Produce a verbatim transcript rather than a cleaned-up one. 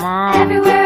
Mom. Everywhere.